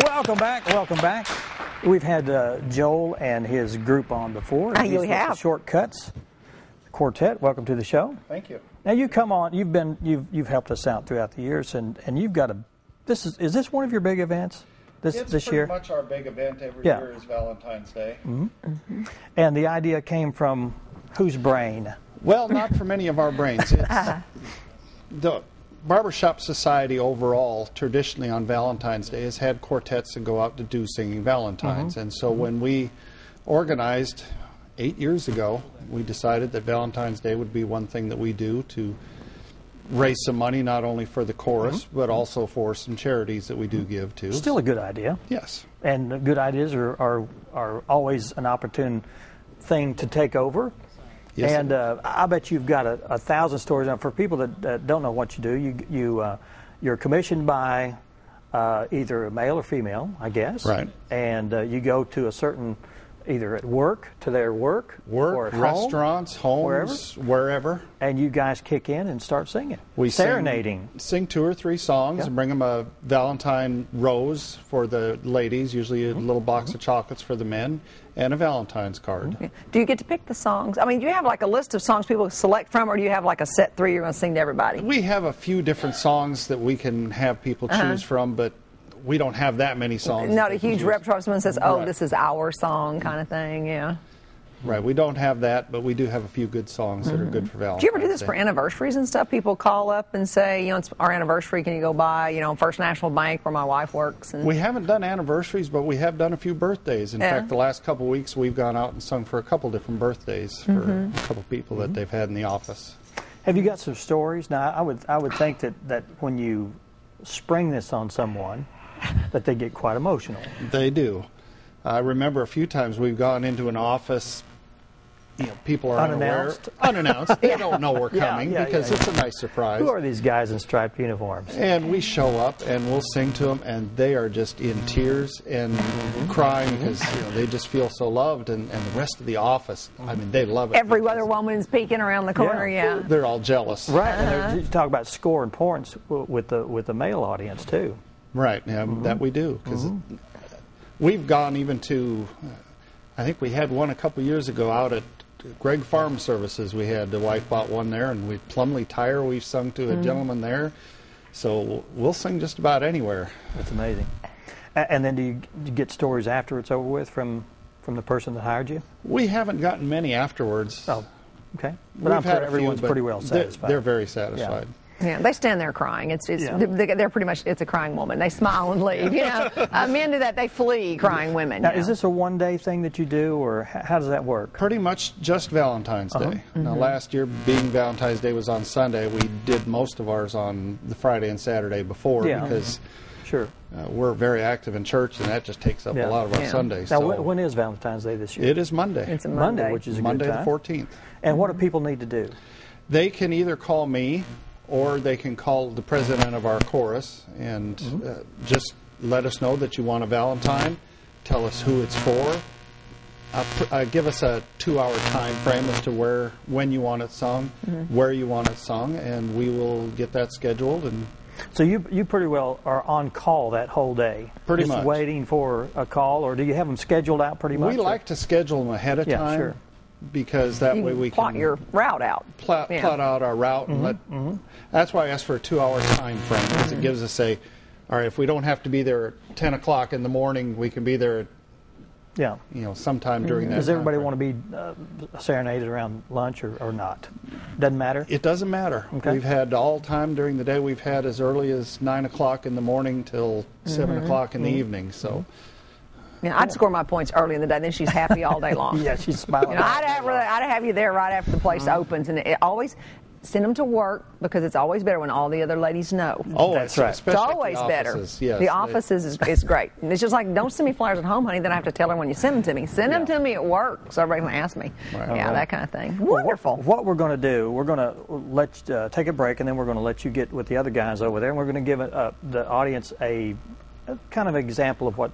Welcome back. Welcome back. We've had Joel and his group on before. You have Shortcuts Quartet. Welcome to the show. Thank you. Now you come on. You've helped us out throughout the years, and you've got a. Is this one of your big events? This year. Pretty much our big event every year is Valentine's Day. Mm-hmm. Mm-hmm. And the idea came from whose brain? Well, not from any of our brains. The Barbershop Society overall, traditionally on Valentine's Day, has had quartets that go out to do singing Valentines. Mm-hmm. And so when we organized 8 years ago, we decided that Valentine's Day would be one thing that we do to raise some money, not only for the chorus, mm-hmm. but also for some charities that we do give to. Still a good idea. Yes. And good ideas are always an opportune thing to take over. Yes, and I bet you've got a thousand stories. Now, for people that don't know what you do, you're commissioned by either a male or female, I guess. Right. And you go to a certain, either at work, to their work or at restaurants, homes, wherever. And you guys kick in and start singing. We serenading. Sing 2 or 3 songs and bring them a Valentine rose for the ladies, usually a little box of chocolates for the men, and a Valentine's card. Okay. Do you get to pick the songs? I mean, do you have like a list of songs people select from, or do you have like a set 3 you're going to sing to everybody? We have a few different songs that we can have people choose from, but we don't have that many songs. Not a huge repertoire. Someone says, oh, this is our song kind of thing, Right, we don't have that, but we do have a few good songs that are good for Valentine's Day. Do you ever do this for anniversaries and stuff? People call up and say, you know, it's our anniversary, can you go by, you know, First National Bank where my wife works? And we haven't done anniversaries, but we have done a few birthdays. In fact, the last couple weeks we've gone out and sung for a couple different birthdays for a couple people that they've had in the office. Have you got some stories? Now, I would think that when you spring this on someone, that they get quite emotional. They do. I remember a few times we've gone into an office, you know, people are unannounced. They don't know we're coming because it's a nice surprise. Who are these guys in striped uniforms? And we show up and we'll sing to them, and they are just in tears and crying because you know, they just feel so loved, and the rest of the office, I mean, they love it. Every other woman's peeking around the corner, They're all jealous. Right, and you talk about score and points with the male audience, too. Right, that we do, because we've gone even to, I think we had one a couple years ago out at Greg Farm Services. We had, the wife bought one there, and we Plumley Tire, we've sung to a gentleman there. So we'll sing just about anywhere. That's amazing. And then do you get stories after it's over with from the person that hired you? We haven't gotten many afterwards. Oh, okay. But we've I'm sure everyone's few, pretty well satisfied. They're very satisfied. Yeah. Yeah, they stand there crying. They're pretty much, it's a crying woman. They smile and leave. You know, men do that. They flee crying women. Now, is this a one-day thing that you do, or how does that work? Pretty much just Valentine's Day. Now, last year, being Valentine's Day was on Sunday, we did most of ours on the Friday and Saturday before because we're very active in church, and that just takes up a lot of our Sundays. Now, when is Valentine's Day this year? It is Monday. It's a Monday, which is a Monday, good time. Monday the 14th. And what do people need to do? They can either call me, or they can call the president of our chorus and just let us know that you want a Valentine, tell us who it's for, give us a 2-hour time frame as to when you want it sung, where you want it sung, and we will get that scheduled. And so you pretty well are on call that whole day, pretty much waiting for a call, or do you have them scheduled out pretty much? We like to schedule them ahead of time. Sure. Because that way we can plot your route out. Plot out our route. And that's why I asked for a 2-hour time frame, because it gives us all right, if we don't have to be there at 10 o'clock in the morning, we can be there at, you know, sometime during that. Does everybody want to be serenaded around lunch or not? Doesn't matter? It doesn't matter. Okay. We've had all time during the day. We've had as early as 9 o'clock in the morning till 7 o'clock in the evening. So. Yeah, I'd score my points early in the day, then she's happy all day long. Yeah, she's smiling. You know, I'd have you there right after the place opens, and it always send them to work, because it's always better when all the other ladies know. Oh, that's right. It's always better. Yes, the offices is great. And it's just like, don't send me flyers at home, honey. Then I have to tell her when you send them to me. Send them to me at work, so everybody can ask me. Right. Yeah, that kind of thing. Well, wonderful. What we're going to do, we're going to let take a break, and then we're going to let you get with the other guys over there, and we're going to give the audience a kind of example of what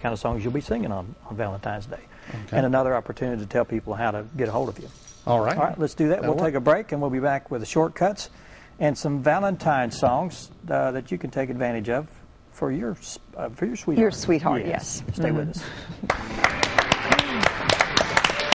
kind of songs you'll be singing on Valentine's Day. Okay. And another opportunity to tell people how to get a hold of you. All right. All right, let's do that. That'll take a break, and we'll be back with the Shortcuts and some Valentine songs that you can take advantage of for your sweetheart. Your sweetheart, yes. Stay with us.